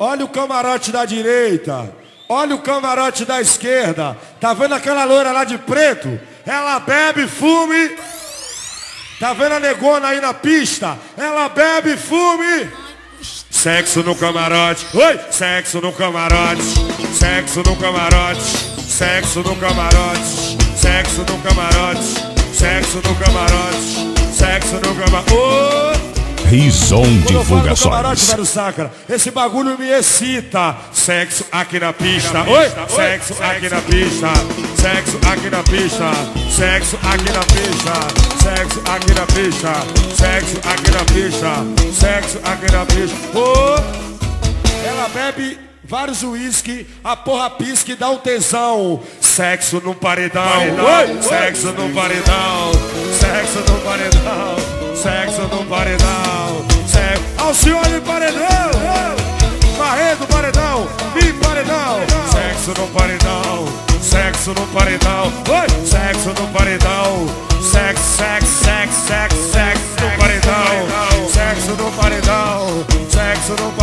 Olha o camarote da direita. Olha o camarote da esquerda. Tá vendo aquela loira lá de preto? Ela bebe, fuma. Tá vendo a negona aí na pista? Ela bebe, fume. Sexo no camarote. Oi! Sexo no camarote. Sexo no camarote. Sexo no camarote. Sexo no camarote. Sexo no camarote. Sexo no camarote. Rison Divulgações. Camarote, velho Sacra, esse bagulho me excita. Sexo aqui na pista. Oi! Sexo aqui na pista. Sexo aqui na pista. Sexo aqui na pista. Sexo aqui na pista, sexo aqui na pista, sexo aqui na pista. Oh, ela bebe vários uísque, a porra pisca e dá um tesão. Sexo no paredão, paredão. Sexo no paredão, sexo no paredão, sexo no paredão, sexo. Ao senhor de paredão, Barreto paredão, me paredão, sexo no paredão. Sexo no paredão, oi! Sexo no paredão, sexo, sexo, sexo, sexo, sexo no paredão, sexo no paredão, sexo no